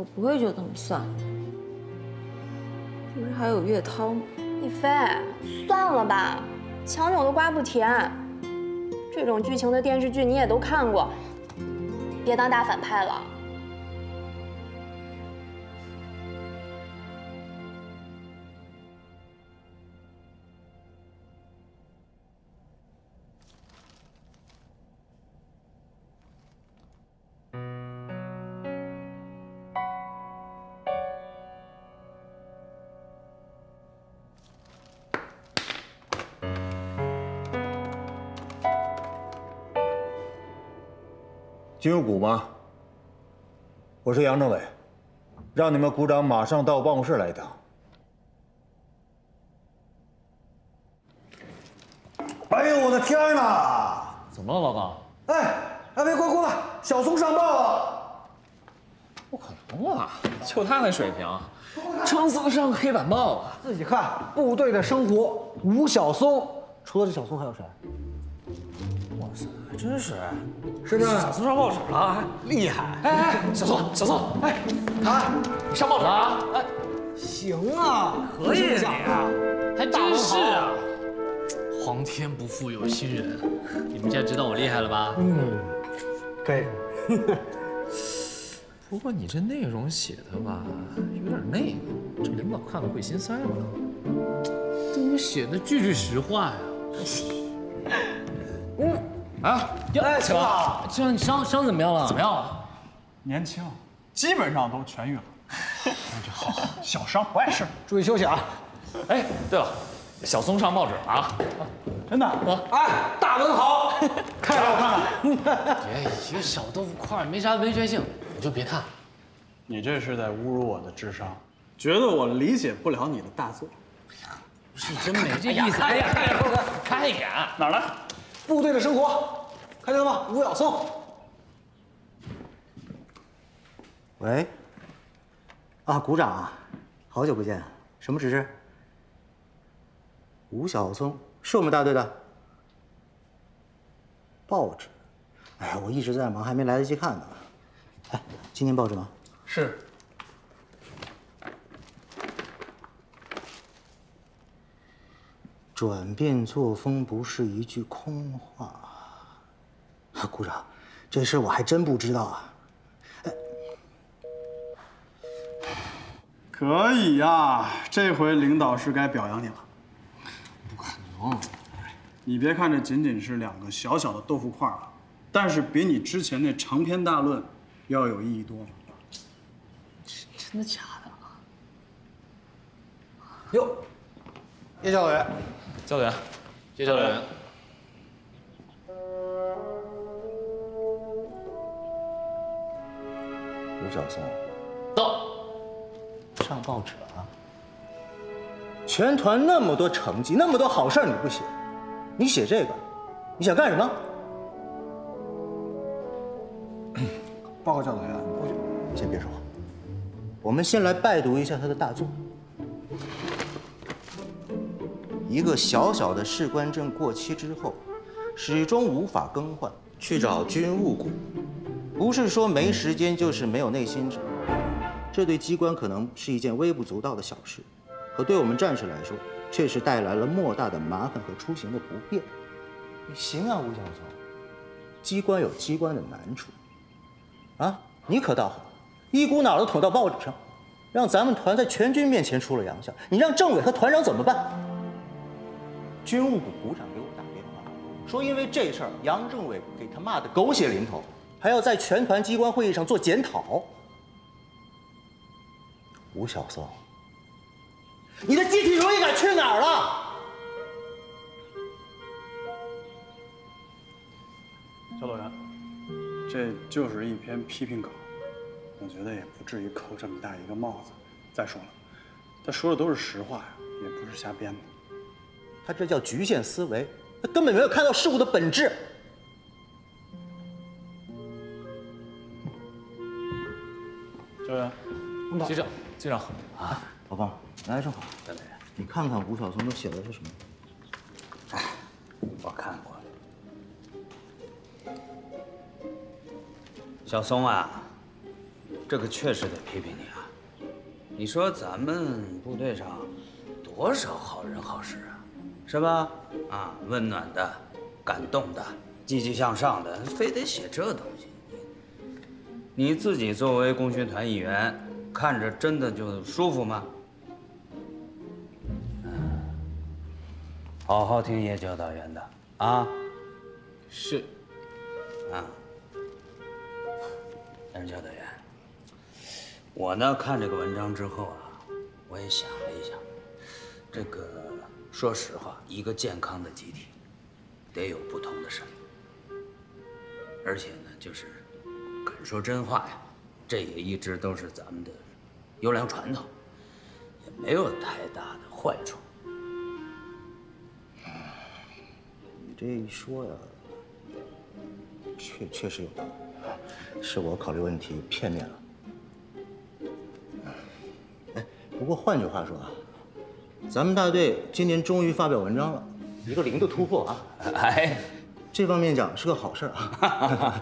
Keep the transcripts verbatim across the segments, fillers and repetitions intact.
我不会就这么算。不是还有岳涛吗？一菲，算了吧，强扭的瓜不甜。这种剧情的电视剧你也都看过，别当大反派了。 金入股吗？我是杨政委，让你们股长马上到我办公室来一趟。哎呦，我的天哪！怎么了，老板？哎，哎，别过来，小松上报了。不可能啊！就他那水平，撑死上黑板报啊！自己看，部队的生活，吴晓松，除了这小松还有谁？ 还真是，是不是？小松上报纸了，厉害！哎哎，小松，小松，哎，啊，你上报纸了啊？哎，行啊，可以啊，还真是啊。皇天不负有心人，你们现在知道我厉害了吧？嗯，可以。不过你这内容写的吧，有点那个，这领导看了会心塞吧？对我写的句句实话呀。嗯。 啊，哎，秦老，秦老，你伤伤怎么样了？怎么样了？年轻，基本上都痊愈了。那就好，小伤不碍事，注意休息啊。哎，对了，小松上报纸了啊，真的啊？哎，大文豪，看给我看看。别，一个小豆腐块，没啥文学性，你就别看。你这是在侮辱我的智商，觉得我理解不了你的大作。不是，真没这意思。看一眼，看一眼，看一眼，哪儿呢？ 部队的生活，看见了吗？吴晓松。喂，啊，股长啊，好久不见，什么指示？吴晓松是我们大队的。报纸，哎呀，我一直在忙，还没来得及看呢。哎，今天报纸吗？是。转变作风不是一句空话，啊，股长，这事我还真不知道啊。哎，可以呀，这回领导是该表扬你了。不可能，你别看这仅仅是两个小小的豆腐块啊，但是比你之前那长篇大论要有意义多了。真的假的啊？哟，叶教委。 教员，叶教员，吴晓松到，上报纸了。全团那么多成绩，那么多好事儿，你不写，你写这个，你想干什么？报告教导员，我就先别说话，我们先来拜读一下他的大作。 一个小小的士官证过期之后，始终无法更换，去找军务股，不是说没时间，就是没有耐心。这对机关可能是一件微不足道的小事，可对我们战士来说，却是带来了莫大的麻烦和出行的不便。你行啊，吴晓松，机关有机关的难处，啊，你可倒好，一股脑的捅到报纸上，让咱们团在全军面前出了洋相，你让政委和团长怎么办？ 军务股股长给我打电话，说因为这事儿，杨政委给他骂得狗血淋头，还要在全团机关会议上做检讨。吴晓松，你的集体荣誉感去哪儿了？教导员，这就是一篇批评稿，我觉得也不至于扣这么大一个帽子。再说了，他说的都是实话呀，也不是瞎编的。 他这叫局限思维，他根本没有看到事物的本质。教员，局长，局长啊，老方，来正好，来来来，你看看吴晓松都写的是什么？哎，我看过了。小松啊，这个确实得批评你啊！你说咱们部队上多少好人好事啊，是吧？啊，温暖的、感动的、积极向上的，非得写这东西。你自己作为功勋团一员，看着真的就舒服吗？嗯，好好听叶教导员的啊。是。啊。 但是教导员，我呢看这个文章之后啊，我也想了一想，这个说实话，一个健康的集体，得有不同的声音，而且呢，就是敢说真话呀，这也一直都是咱们的优良传统，也没有太大的坏处。你这一说呀，确确实有道理。 是我考虑问题片面了。哎，不过换句话说啊，咱们大队今年终于发表文章了，一个零的突破啊！哎，这方面讲是个好事啊。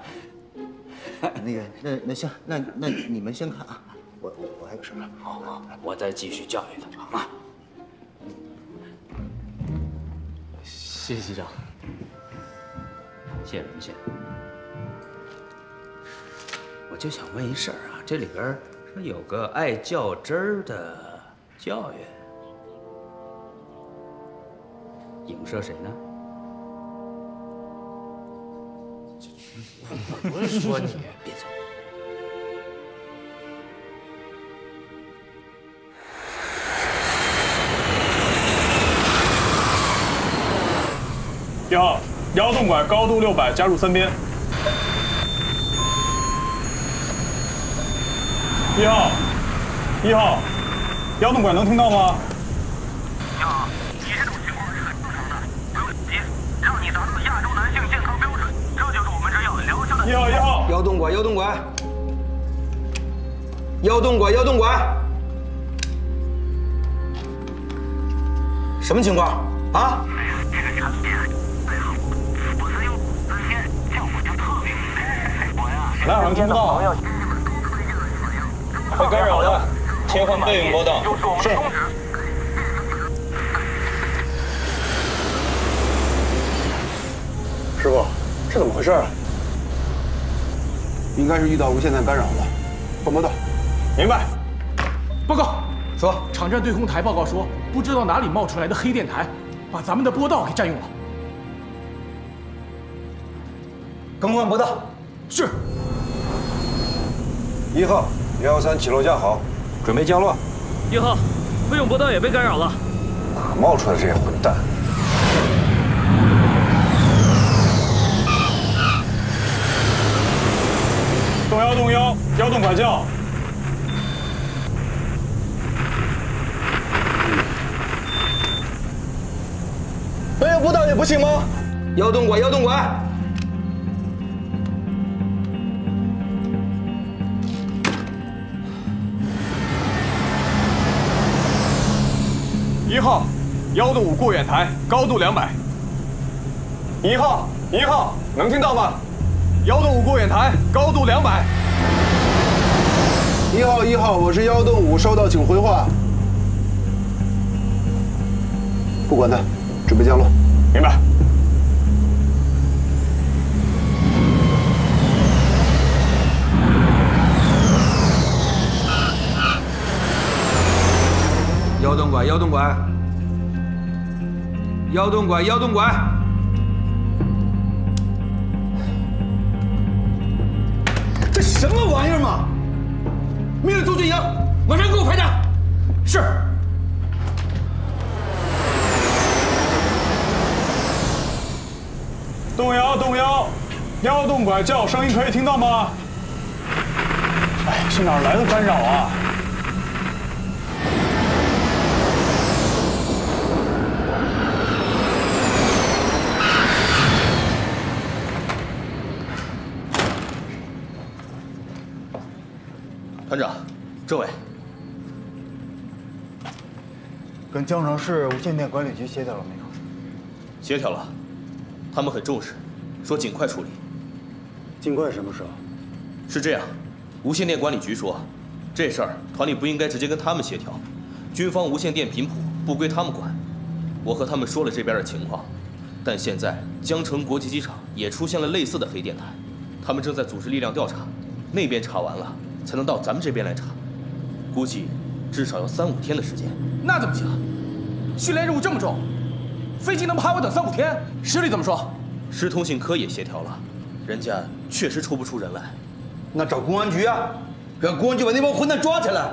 那个，那那行，那那你们先看啊，我我我还有事儿。好好，我再继续教育他啊。谢谢局长。谢什么谢？ 我就想问一事儿啊，这里边说有个爱较真儿的教员，影射谁呢？我不是说你，别走。一号，幺洞拐高度六百，加入三边。 一号，一号，幺洞管能听到吗？一号，你这种情况是很正常的，不用急，让你达到亚洲男性健康标准，这就是我们这要疗效的。一号，一号，幺洞管，幺洞管，幺洞管，幺洞管，什么情况啊？这个产品最好，我自用自先，效果就特别明显。我呀，哪有人听到？ 被干扰了，切换对应波动。是。师傅，这怎么回事啊？应该是遇到无线电干扰了，换波动。明白。报告，说，场站对空台报告说，不知道哪里冒出来的黑电台，把咱们的波道给占用了。更换波道。是。一号。 幺三起落架好，准备降落。一号，备用波道也被干扰了。哪冒出来这些混蛋？动幺洞幺，幺洞管教。备用波道也不行吗？幺洞管，幺洞管。 一号，幺洞五过远台，高度两百。一号，一号，能听到吗？幺洞五过远台，高度两百。一号，一号，我是幺洞五，收到，请回话。不管他，准备降落。明白。幺洞拐，幺洞拐，幺洞拐，幺洞拐。这什么玩意儿嘛！命令邹俊营，晚上给我排查。是。洞幺洞幺，幺洞拐叫声音可以听到吗？哎，是哪来的干扰啊？ 团长，周伟，跟江城市无线电管理局协调了没有？协调了，他们很重视，说尽快处理。尽快什么时候？是这样，无线电管理局说，这事儿团里不应该直接跟他们协调，军方无线电频谱不归他们管。我和他们说了这边的情况，但现在江城国际机场也出现了类似的黑电台，他们正在组织力量调查，那边查完了才能到咱们这边来查，估计至少要三五天的时间。那怎么行？训练任务这么重，飞机能不喊我等三五天？师里怎么说？师通信科也协调了，人家确实抽不出人来。 那找公安局啊，让公安局把那帮混蛋抓起来，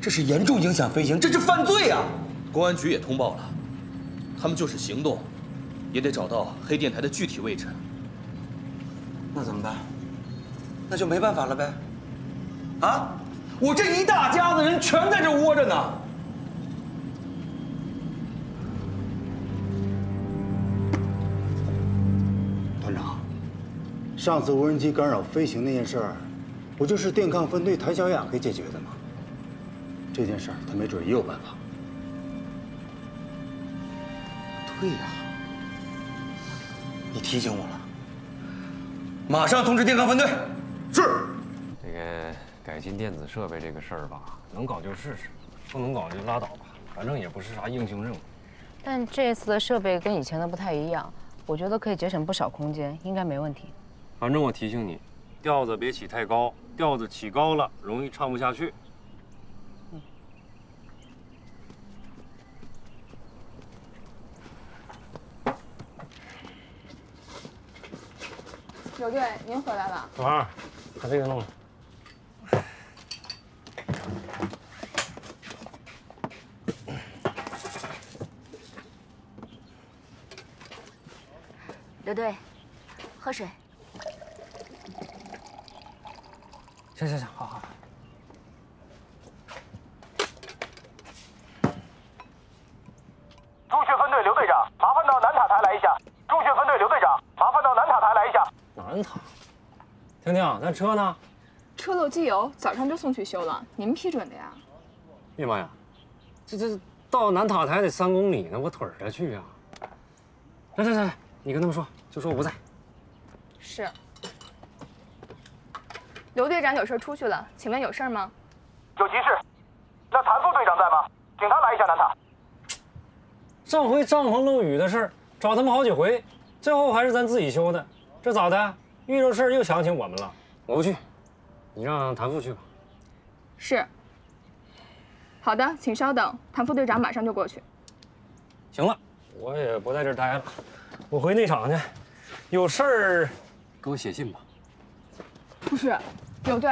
这是严重影响飞行，这是犯罪啊！公安局也通报了，他们就是行动，也得找到黑电台的具体位置。那怎么办？那就没办法了呗。啊，我这一大家子人全在这窝着呢。团长。 上次无人机干扰飞行那件事儿，不就是电抗分队谭小雅给解决的吗？这件事儿他没准也有办法。对呀，你提醒我了，马上通知电抗分队。是。这个改进电子设备这个事儿吧，能搞就试试，不能搞就拉倒吧，反正也不是啥硬性任务。但这次的设备跟以前的不太一样，我觉得可以节省不少空间，应该没问题。 反正我提醒你，调子别起太高，调子起高了容易唱不下去。嗯。刘队，您回来了。老二，把这个弄了。刘队，喝水。 行行行，好好。中训分队刘队长，麻烦到南塔台来一下。中训分队刘队长，麻烦到南塔台来一下。南塔，婷婷，咱车呢？车漏机油，早上就送去修了，你们批准的呀？哎呀妈呀，这这到南塔台得三公里呢，我腿着去呀。来来来，你跟他们说，就说我不在。是。 刘队长有事出去了，请问有事吗？有急事。那谭副队长在吗？请他来一下南塔。上回张鹏漏雨的事找他们好几回，最后还是咱自己修的。这咋的？遇着事又想起我们了？我不去，你让谭副去吧。是。好的，请稍等，谭副队长马上就过去。行了，我也不在这儿待了，我回内场去。有事儿给我写信吧。不是。 刘队，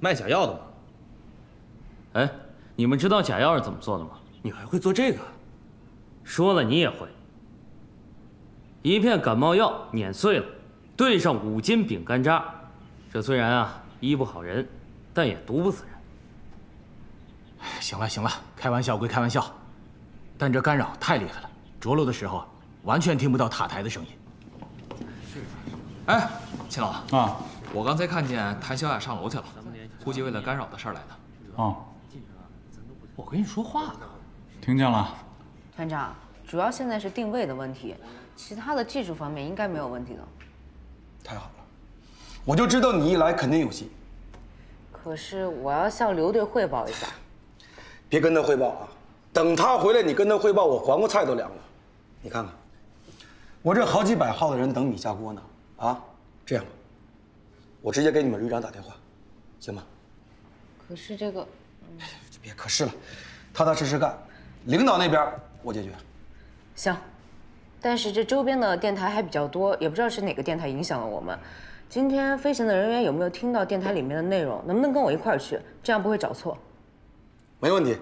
卖假药的吗？哎，你们知道假药是怎么做的吗？你还会做这个？说了你也会。 一片感冒药碾碎了，兑上五斤饼干渣，这虽然啊医不好人，但也毒不死人。行了行了，开玩笑归开玩笑，但这干扰太厉害了，着陆的时候完全听不到塔台的声音。哎，秦老啊，我刚才看见谭小雅上楼去了，估计为了干扰的事儿来的。啊，我跟你说话呢，听见了。团长，主要现在是定位的问题。 其他的技术方面应该没有问题的。太好了，我就知道你一来肯定有戏。可是我要向刘队汇报一下。别跟他汇报啊，等他回来你跟他汇报，我黄瓜菜都凉了。你看看，我这好几百号的人等你下锅呢。啊，这样吧，我直接给你们旅长打电话，行吗？可是这个……哎呀，就别可是了，踏踏实实干。领导那边我解决。行。 但是这周边的电台还比较多，也不知道是哪个电台影响了我们。今天飞行的人员有没有听到电台里面的内容？能不能跟我一块儿去？这样不会找错。没问题，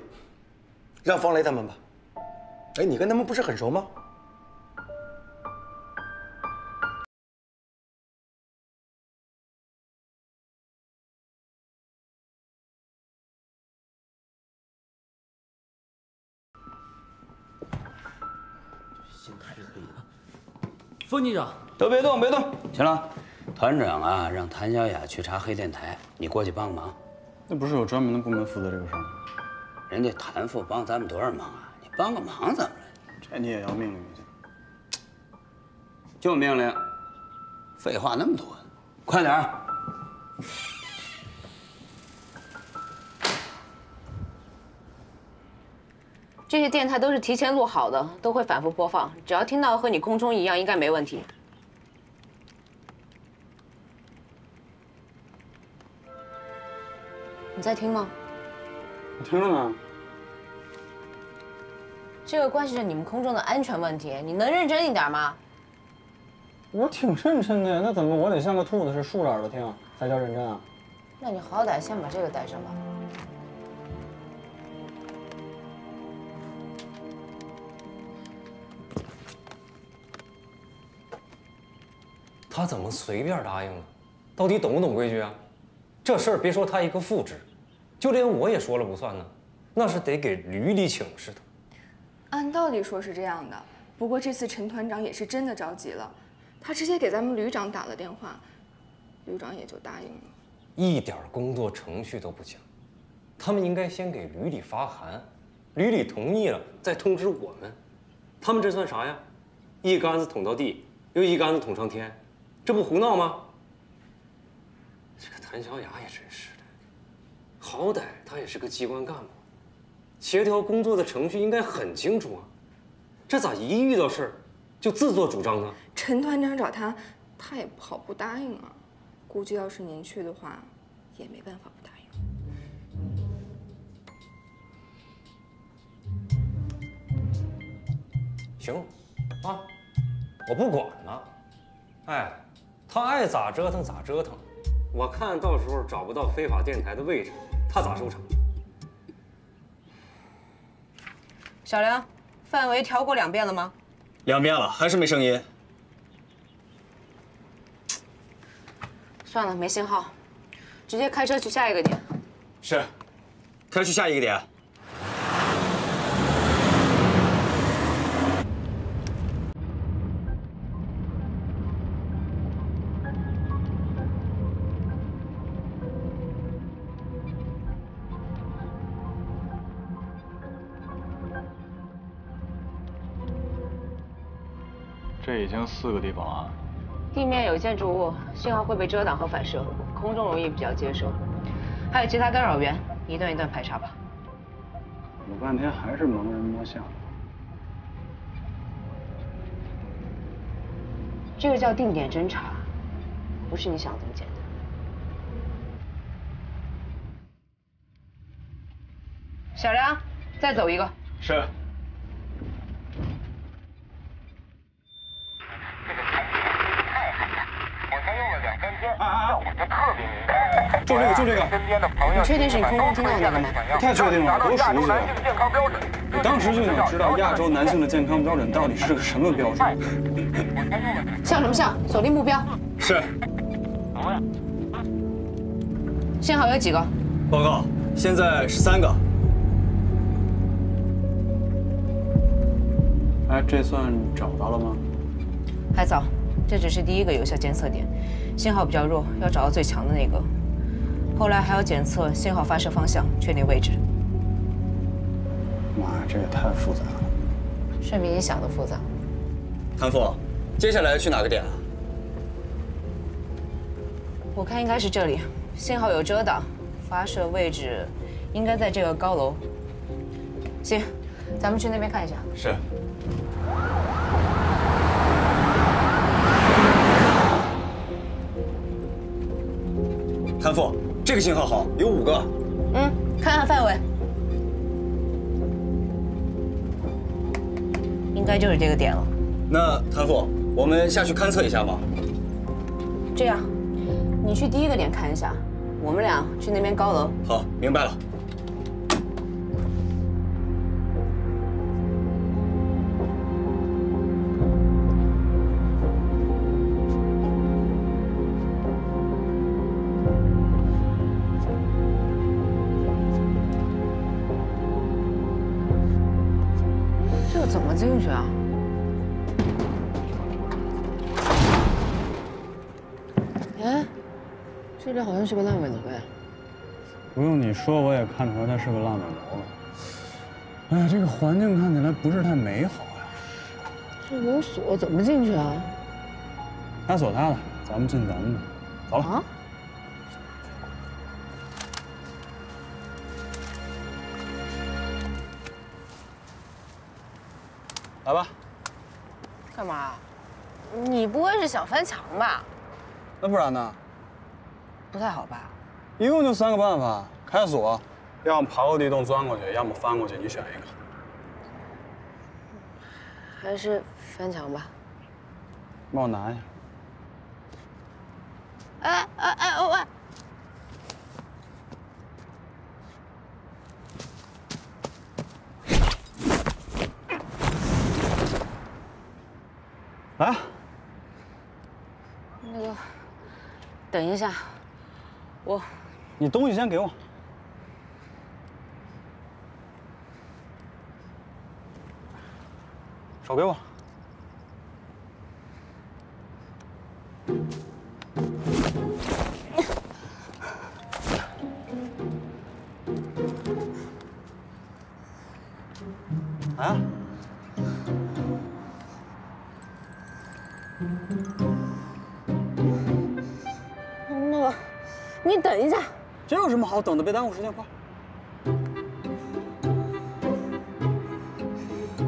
让方雷他们吧。哎，你跟他们不是很熟吗？副局长，都别动，别动。行了，团长啊，让谭小雅去查黑电台，你过去帮忙。那不是有专门的部门负责这个事儿吗？人家谭副帮咱们多少忙啊，你帮个忙怎么了？这你也要命令一下？就命令。废话那么多，快点儿。 这些电台都是提前录好的，都会反复播放。只要听到和你空中一样，应该没问题。你在听吗？我听着呢。这个关系着你们空中的安全问题，你能认真一点吗？我挺认真的呀，那怎么我得像个兔子是竖着耳朵听才叫认真啊？那你好歹先把这个带上吧。 他怎么随便答应了？到底懂不懂规矩啊？这事儿别说他一个副职，就连我也说了不算呢，那是得给驴里请示的。按道理说是这样的，不过这次陈团长也是真的着急了，他直接给咱们旅长打了电话，旅长也就答应了。一点工作程序都不讲，他们应该先给旅里发函，旅里同意了再通知我们。他们这算啥呀？一竿子捅到地，又一竿子捅上天。 这不胡闹吗？这个谭小雅也真是的，好歹她也是个机关干部，协调工作的程序应该很清楚啊。这咋一遇到事儿就自作主张呢？陈团长找他，他也不好不答应啊。估计要是您去的话，也没办法不答应。 行，啊，我不管了，哎。 他爱咋折腾咋折腾，我看到时候找不到非法电台的位置，他咋收场？小梁，范围调过两遍了吗？两遍了，还是没声音。算了，没信号，直接开车去下一个点。是，开去下一个点。 这已经四个地方了。地面有建筑物，信号会被遮挡和反射，空中容易比较接收。还有其他干扰源，一段一段排查吧。我半天还是蒙人摸象。这个叫定点侦查，不是你想这么简单。 小梁，再走一个。是。 就这个，就这个。你确定是你空中听到的吗？太确定了，多熟悉啊！我当时就想知道亚洲男性的健康标准到底是个什么标准。像什么像？锁定目标。是。信号有几个？报告，现在十三个。哎，这算找到了吗？还早，这只是第一个有效监测点，信号比较弱，要找到最强的那个。 后来还要检测信号发射方向，确定位置。妈呀，这也太复杂了，是比你想的复杂。谭副，接下来去哪个点啊？我看应该是这里，信号有遮挡，发射位置应该在这个高楼。行，咱们去那边看一下。是。 谭副，这个信号好，有五个。嗯，看看范围，应该就是这个点了。那谭副，我们下去勘测一下吧。这样，你去第一个点看一下，我们俩去那边高楼。好，明白了。哎，这里好像是个烂尾楼哎。不用你说，我也看出来它是个烂尾楼了。哎呀，这个环境看起来不是太美好呀。这有锁，怎么进去啊？他锁他的，咱们进咱们的。走了。啊 来吧，干嘛？你不会是想翻墙吧？那不然呢？不太好吧？一共就三个办法：开锁，要么爬过地洞钻过去，要么翻过去，你选一个。还是翻墙吧。帮我拿一下。哎哎哎！我、哎、喂。啊，那个，等一下，我，你东西先给我。手给我。啊！ 那个，你等一下。这有什么好等的？别耽误时间，快！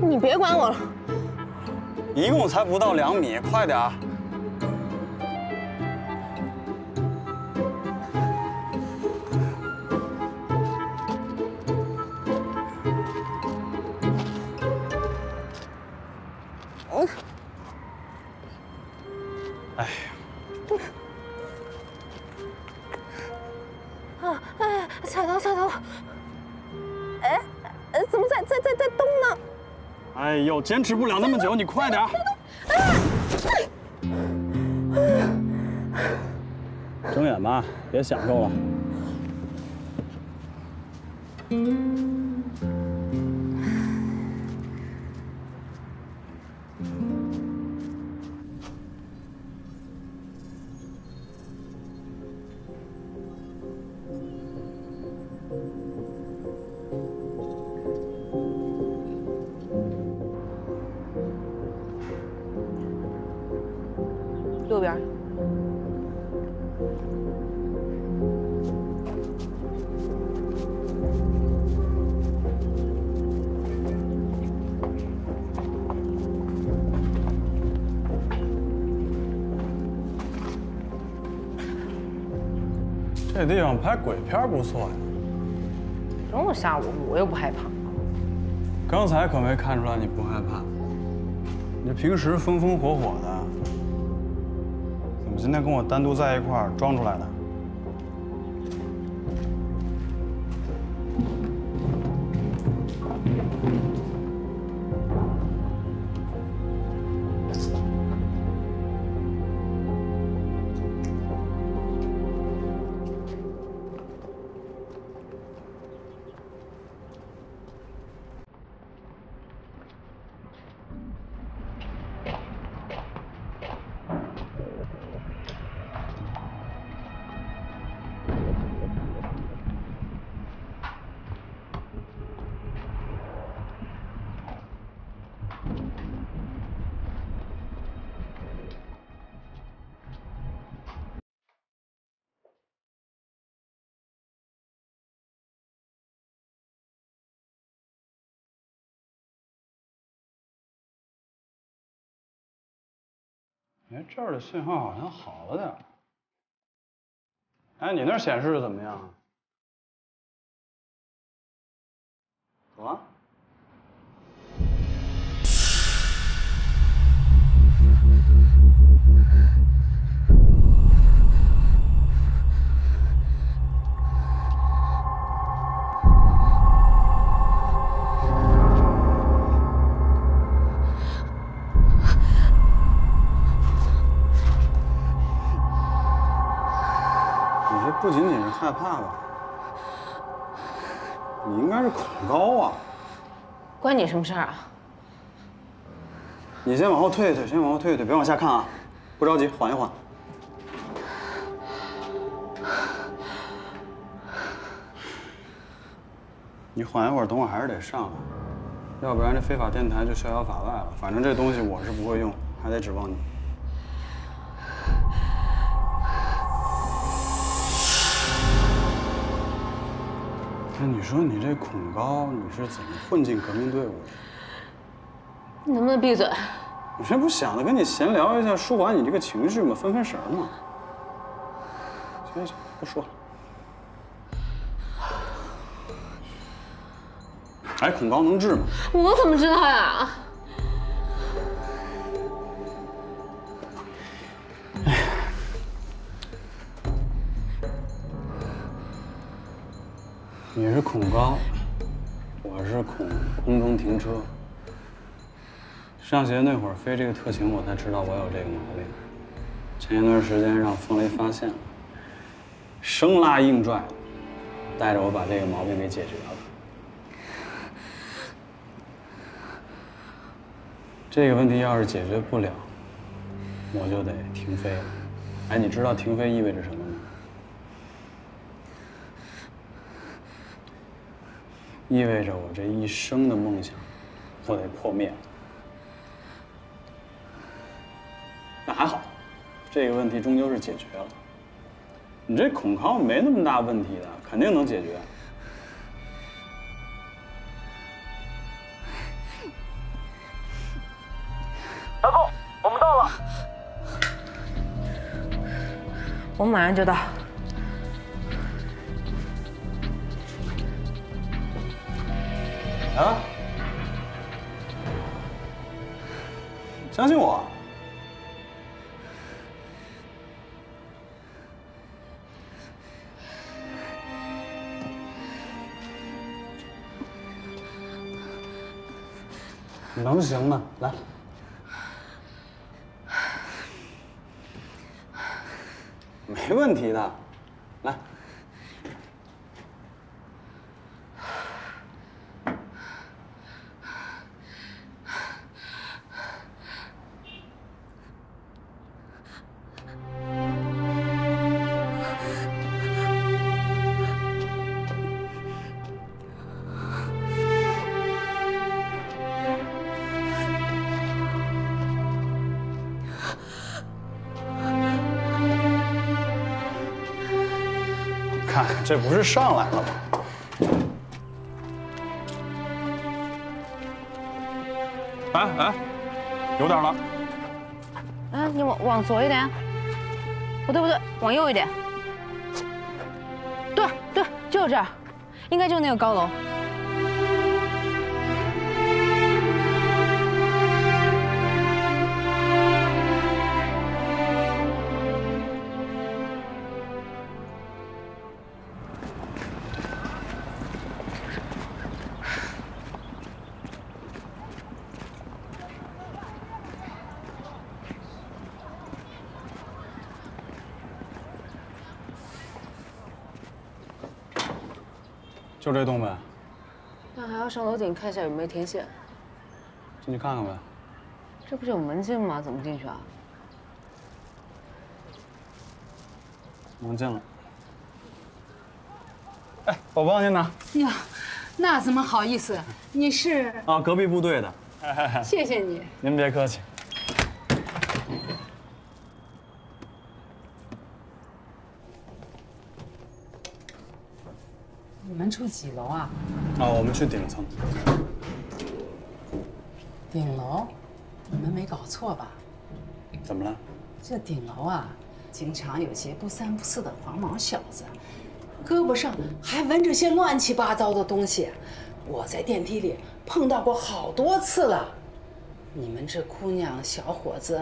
你别管我了。一共才不到两米，快点儿！嗯。 哎呀！啊哎，小头小头，哎，怎么在在在在动呢？哎呦，坚持不了那么久，你快点！睁眼吧，别想够了。右边。这地方拍鬼片不错呀。中午吓我，我又不害怕。刚才可没看出来你不害怕，你平时风风火火的。 今天跟我单独在一块儿装出来的，哎，这儿的信号好像好了点儿。哎，你那显示的怎么样？走啊！不仅仅是害怕吧，你应该是恐高啊。关你什么事儿啊？你先往后退一退，先往后退一退，别往下看啊，不着急，缓一缓。你缓一会儿，等我还是得上来，要不然这非法电台就逍遥法外了。反正这东西我是不会用，还得指望你。 那你说你这恐高，你是怎么混进革命队伍的？你能不能闭嘴？我这不想着跟你闲聊一下，舒缓你这个情绪嘛，分分神嘛。行行，不说了。哎，恐高能治吗？我怎么知道呀？哎。 你是恐高，我是恐空中停车。上学那会儿飞这个特勤，我才知道我有这个毛病。前一段时间让风雷发现了，生拉硬拽，带着我把这个毛病给解决了。这个问题要是解决不了，我就得停飞了。哎，你知道停飞意味着什么吗？ 意味着我这一生的梦想，我得破灭了。那还好，这个问题终究是解决了。你这恐高没那么大问题的，肯定能解决。南风，我们到了。我们马上就到。 啊！相信我。能行吗？来，没问题的。来。 这不是上来了吗？哎哎，有点了。啊，你往往左一点。不对不对，往右一点。对对，就是这儿，应该就是那个高楼。 就这栋呗，那还要上楼顶看一下有没有天线。进去看看呗。这不是有门禁吗？怎么进去啊？能进了。哎，我帮您拿。呀，那怎么好意思？你是？啊，隔壁部队的。谢谢你。您别客气。你们住几楼啊？哦，我们去顶层。顶楼？你们没搞错吧？怎么了？这顶楼啊，经常有些不三不四的黄毛小子，胳膊上还纹着些乱七八糟的东西。我在电梯里碰到过好多次了。你们这姑娘小伙子，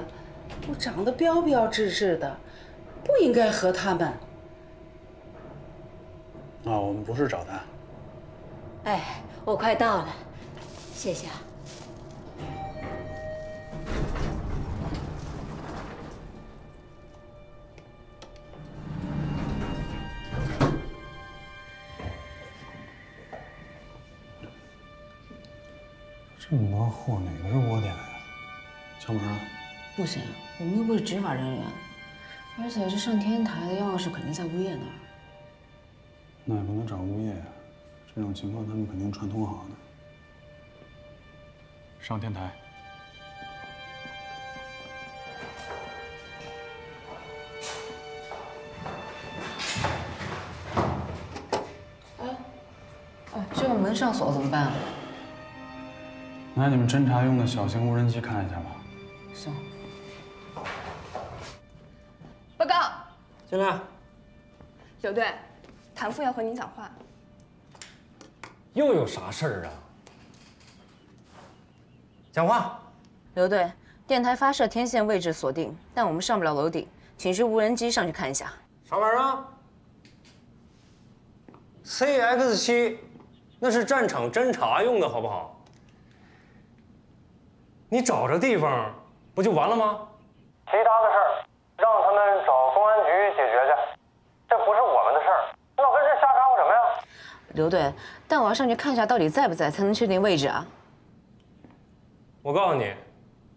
都长得标标致致的，不应该和他们。 啊，我们不是找他。哎，我快到了，谢谢啊。这么多货，哪个是窝点呀？敲门啊！不行，我们又不是执法人员，而且这上天台的钥匙肯定在物业那儿。 那也不能找物业呀，这种情况他们肯定串通好的。上天台。 门上锁怎么办啊？拿你们侦查用的小型无人机看一下吧。行。报告。进来。柳队，谭副要和您讲话。又有啥事儿啊？讲话。柳队，电台发射天线位置锁定，但我们上不了楼顶，请示无人机上去看一下。啥玩意儿啊 ？C X 七。 那是战场侦察用的，好不好？你找着地方不就完了吗？其他的事儿让他们找公安局解决去，这不是我们的事儿，老跟这瞎掺和什么呀？刘队，但我要上去看一下到底在不在，才能确定位置啊。我告诉你，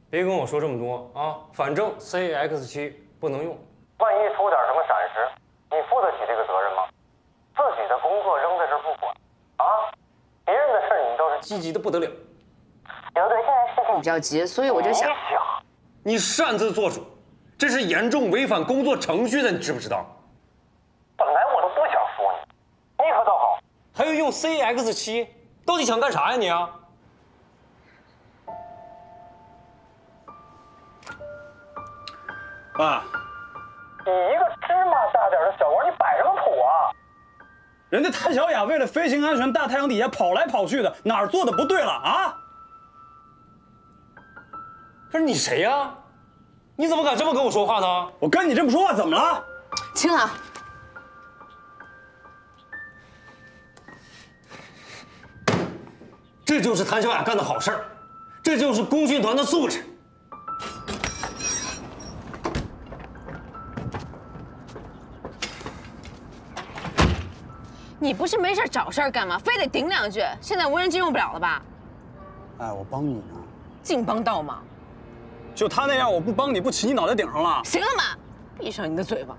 别跟我说这么多啊，反正 C X 七不能用，万一出点什么闪失，你负得起这个责任吗？自己的工作扔在这儿不管。 啊，别人的事你倒是积极的不得了。刘队，现在事情比较急，所以我就想，你想，你擅自做主，这是严重违反工作程序的，你知不知道？本来我都不想说你，你可倒好，还要用 C X 七，到底想干啥呀你啊？爸，你一个芝麻大点的小窝，你摆什么谱啊？ 人家谭小雅为了飞行安全，大太阳底下跑来跑去的，哪儿做的不对了啊？不是你谁呀、啊？你怎么敢这么跟我说话呢？我跟你这么说话怎么了？青朗，这就是谭小雅干的好事儿，这就是功勋团的素质。 你不是没事找事儿干吗？非得顶两句。现在无人机用不了了吧？哎，我帮你呢。净帮倒忙。就他那样，我不帮你不骑你脑袋顶上了。行了嘛，闭上你的嘴巴。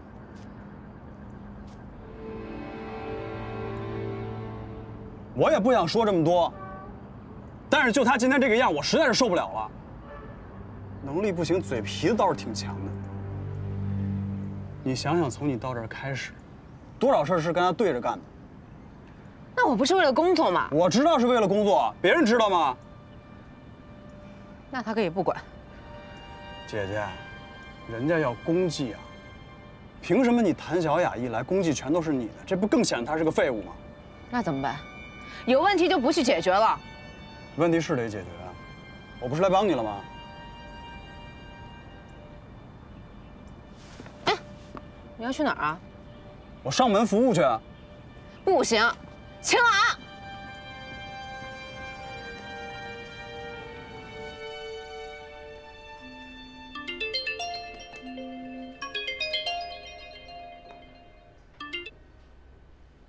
我也不想说这么多，但是就他今天这个样，我实在是受不了了。能力不行，嘴皮子倒是挺强的。你想想，从你到这儿开始，多少事儿是跟他对着干的。 那我不是为了工作吗？我知道是为了工作，别人知道吗？那他可以不管。姐姐，人家要功绩啊，凭什么你谭小雅一来，功绩全都是你的？这不更显得她是个废物吗？那怎么办？有问题就不去解决了。问题是得解决啊，我不是来帮你了吗？哎，你要去哪儿啊？我上门服务去。不行。 秦朗，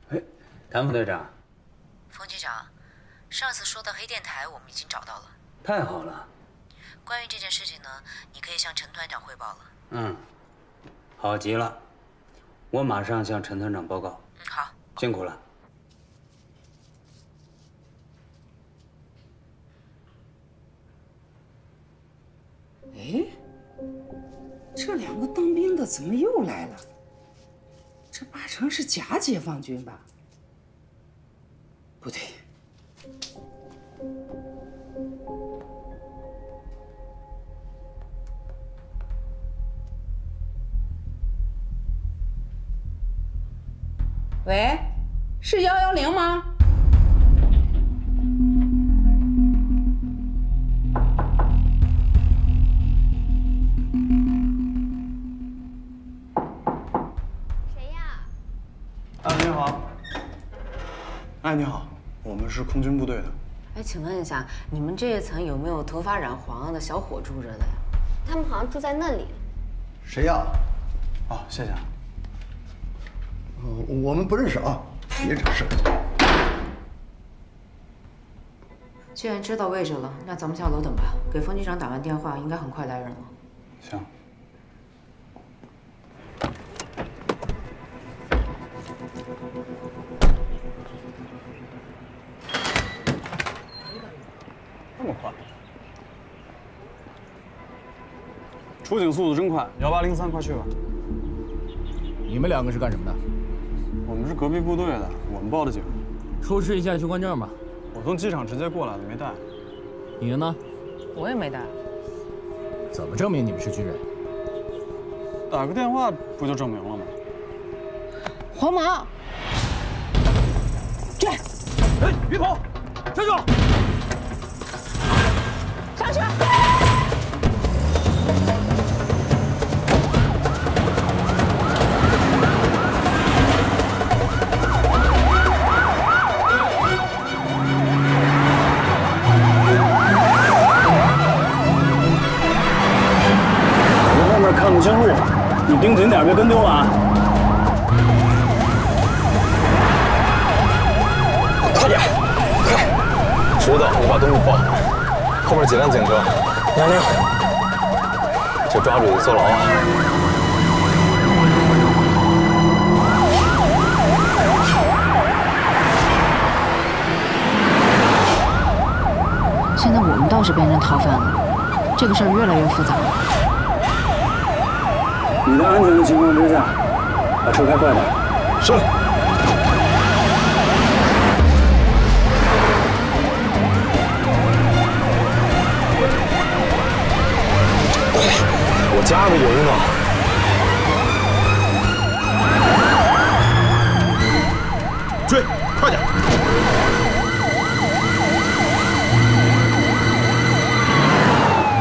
哎，谭副队长，冯局长，上次说到黑电台，我们已经找到了。太好了。关于这件事情呢，你可以向陈团长汇报了。嗯，好极了，我马上向陈团长报告。嗯，好，辛苦了。 哎，这两个当兵的怎么又来了？这八成是假解放军吧？不对，喂，是幺幺零吗？ 哎，你好，我们是空军部队的。哎，请问一下，你们这一层有没有头发染黄的小伙住着的呀？他们好像住在那里。谁呀？啊，谢谢。呃，我们不认识啊，别惹事。既然知道位置了，那咱们下楼等吧。给冯局长打完电话，应该很快来人了。行。快。出警速度真快，幺八零三，快去吧。你们两个是干什么的？我们是隔壁部队的，我们报的警。出示一下军官证吧。我从机场直接过来的，没带。你的呢？我也没带。怎么证明你们是军人？打个电话不就证明了吗？黄毛，追！哎，别跑，站住！上车！我外面看不清路，你盯紧点，别跟丢了啊！ 知道，我把东西放后面，几辆警车，幺零，就抓住坐牢啊！现在我们倒是变成逃犯了，这个事儿越来越复杂了。你在安全的情况之下，把车开快点。是。 我加个油呢，追，快点！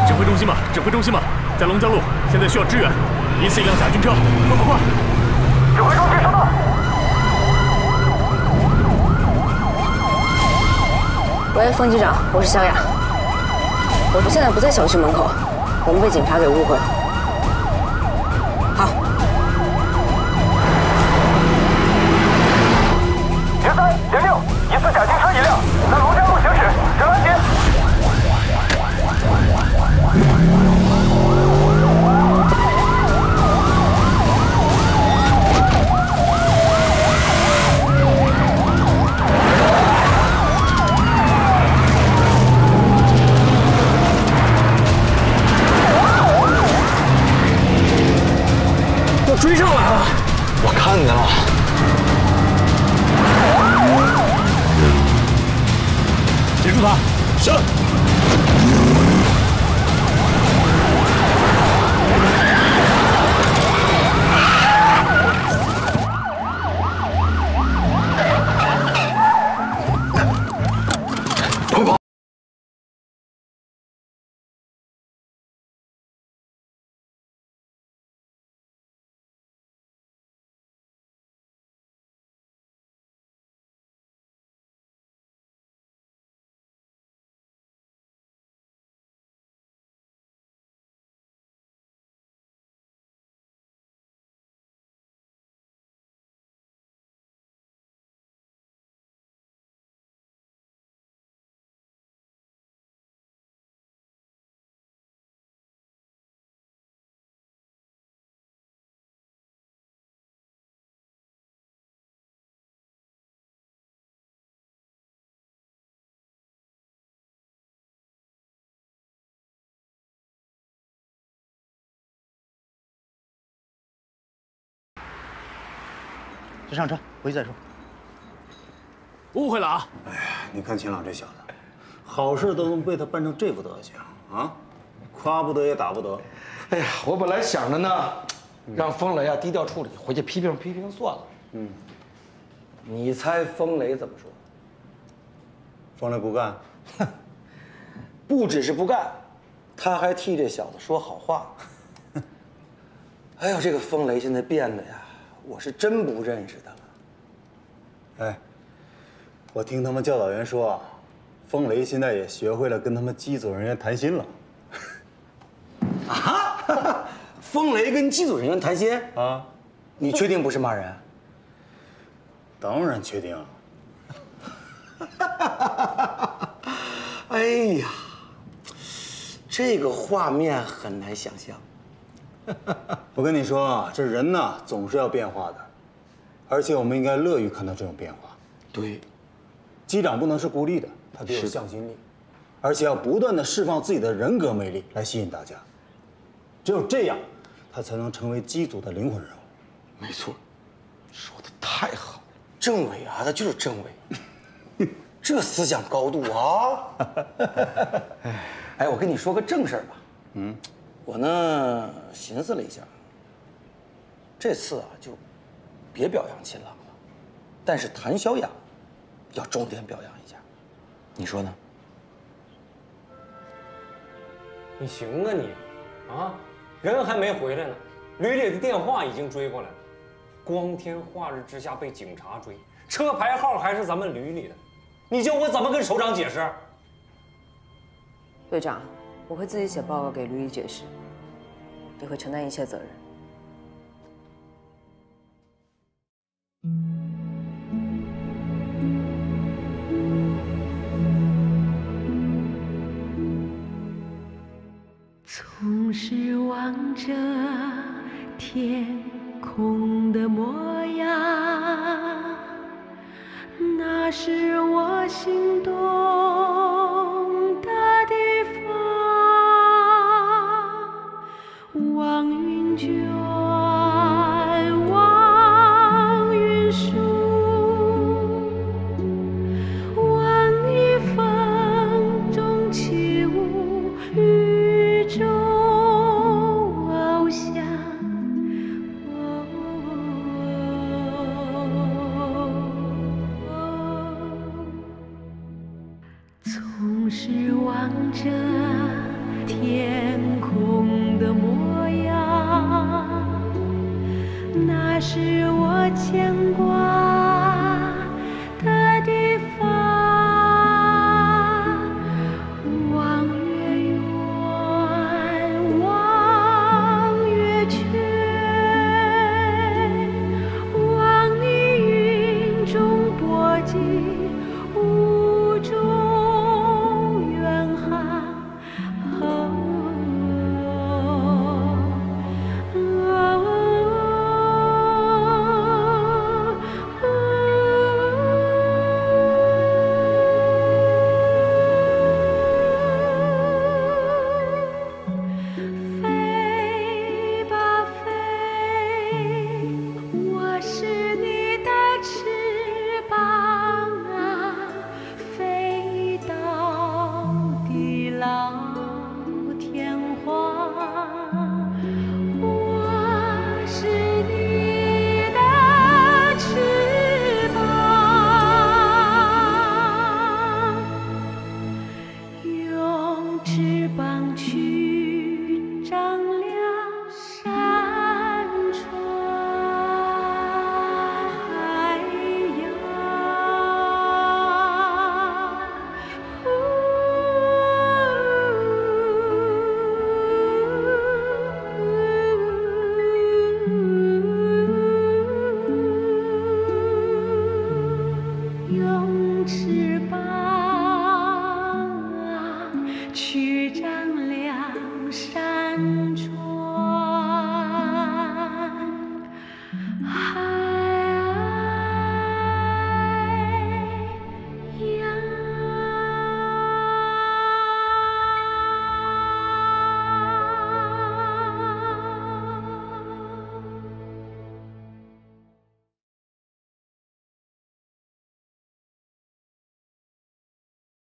指挥中心吗？指挥中心吗？在龙江路，现在需要支援，疑似一辆甲军车，快快快！指挥中心收到。喂，冯局长，我是小雅，我们现在不在小区门口，我们被警察给误会了。 好，爷三爷六，疑似甲军车一辆，在龙江路行驶，人拦截。追上来了，我看见了。截住他！是。快跑！先上车，回去再说。误会了啊！哎呀，你看秦朗这小子，好事都能被他办成这副德行啊！夸不得也打不得。哎呀，我本来想着呢，让风雷啊低调处理，回去批评批评算了。嗯。你猜风雷怎么说？风雷不干。哼，不只是不干，他还替这小子说好话。哎呦，这个风雷现在变的呀！ 我是真不认识他了。哎，我听他们教导员说啊，风雷现在也学会了跟他们机组人员谈心了。啊？风雷跟机组人员谈心？啊？你确定不是骂人？当然确定。哎呀，这个画面很难想象。 我跟你说啊，这人呢总是要变化的，而且我们应该乐于看到这种变化。对，机长不能是孤立的，他得有向心力，而且要不断的释放自己的人格魅力来吸引大家。只有这样，他才能成为机组的灵魂人物。没错，说的太好了，政委啊，他就是政委，这思想高度啊！哎，我跟你说个正事儿吧。嗯，我呢寻思了一下，这次啊就别表扬秦朗了，但是谭小雅要重点表扬一下，你说呢？ 你行啊你，啊，人还没回来呢，吕磊的电话已经追过来了，光天化日之下被警察追，车牌号还是咱们吕磊的，你叫我怎么跟首长解释？队长，我会自己写报告给吕磊解释，也会承担一切责任。嗯 总是望着天空的模样，那是我心动的地方。望云卷，望云舒，望你风中起舞，雨中。 这天空的模样，那是我牵挂。